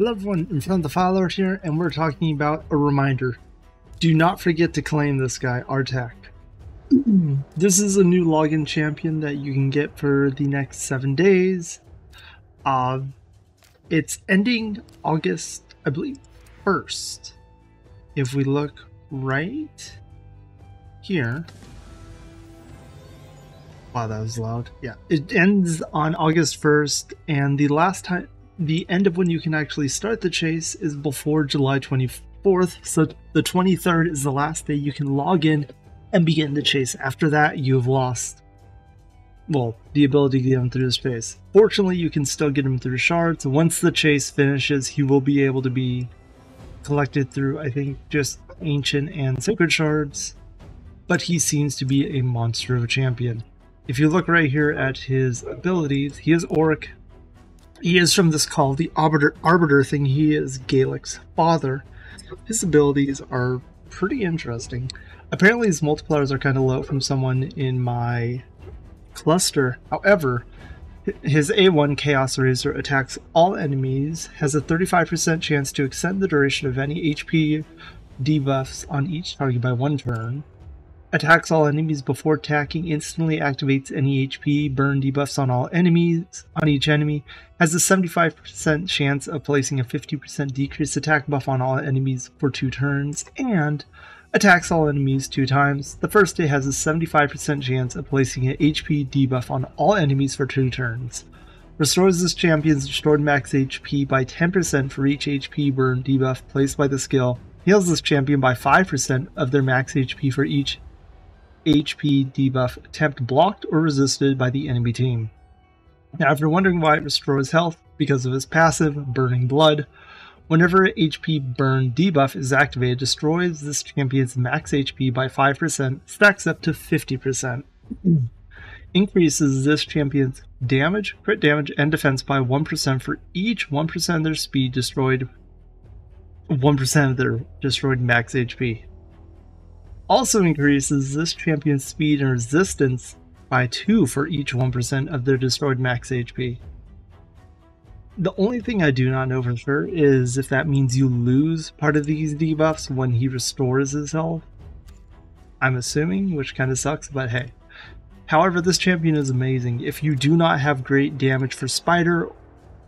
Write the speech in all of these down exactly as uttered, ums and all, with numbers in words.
Hello everyone, in front of the followers here, and we're talking about a reminder. Do not forget to claim this guy, Artak. This is a new login champion that you can get for the next seven days. Uh, it's ending August, I believe, first. If we look right here. Wow, that was loud. Yeah, it ends on August first, and the last time, the end of when you can actually start the chase is before July twenty-fourth, so the twenty-third is the last day you can log in and begin the chase. After that, you've lost, well, the ability to get him through the space. Fortunately, you can still get him through shards. Once the chase finishes, he will be able to be collected through, I think, just ancient and sacred shards, but he seems to be a monster of a champion. If you look right here at his abilities, he is Auric. He is from this call, the Arbiter, Arbiter thing. He is Gaelic's father. His abilities are pretty interesting. Apparently his multipliers are kind of low from someone in my cluster. However, his A one Chaos Razor attacks all enemies, has a thirty-five percent chance to extend the duration of any H P debuffs on each target by one turn. Attacks all enemies before attacking, instantly activates any H P, burn debuffs on all enemies, on each enemy, has a seventy-five percent chance of placing a fifty percent decreased attack buff on all enemies for two turns, and attacks all enemies two times. The first day has a seventy-five percent chance of placing an H P debuff on all enemies for two turns. Restores this champion's restored max H P by ten percent for each H P burn debuff placed by the skill. Heals this champion by five percent of their max H P for each H P debuff attempt blocked or resisted by the enemy team. Now, if you're wondering why it restores health, because of his passive, Burning Blood, whenever H P burn debuff is activated, destroys this champion's max H P by five percent, stacks up to fifty percent. Increases this champion's damage, crit damage, and defense by one percent for each one percent of their speed destroyed, one percent of their destroyed max H P. Also increases this champion's speed and resistance by two for each one percent of their destroyed max H P. The only thing I do not know for sure is if that means you lose part of these debuffs when he restores his health. I'm assuming, which kind of sucks, but hey. However, this champion is amazing. If you do not have great damage for Spider,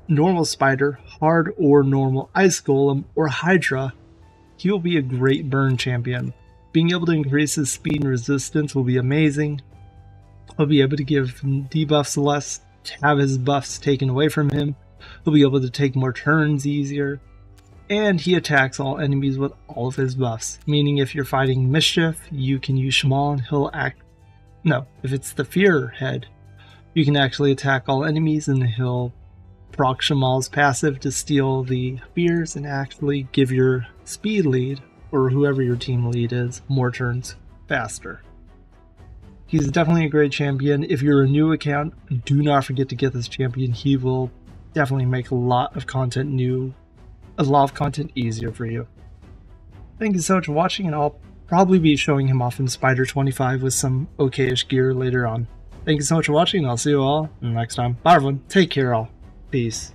Normal Spider, Hard or Normal Ice Golem, or Hydra, he will be a great burn champion. Being able to increase his speed and resistance will be amazing. He'll be able to give debuffs less, have his buffs taken away from him. He'll be able to take more turns easier. And he attacks all enemies with all of his buffs. Meaning if you're fighting Mischief, you can use Shamal and he'll act... No, if it's the Fear head, you can actually attack all enemies and he'll proc Shamal's passive to steal the fears and actually give your speed lead, or whoever your team lead is, more turns faster. He's definitely a great champion. If you're a new account, do not forget to get this champion. He will definitely make a lot of content new, a lot of content easier for you. Thank you so much for watching, and I'll probably be showing him off in Spider twenty-five with some okayish gear later on. Thank you so much for watching, and I'll see you all next time. Bye everyone, take care all, peace.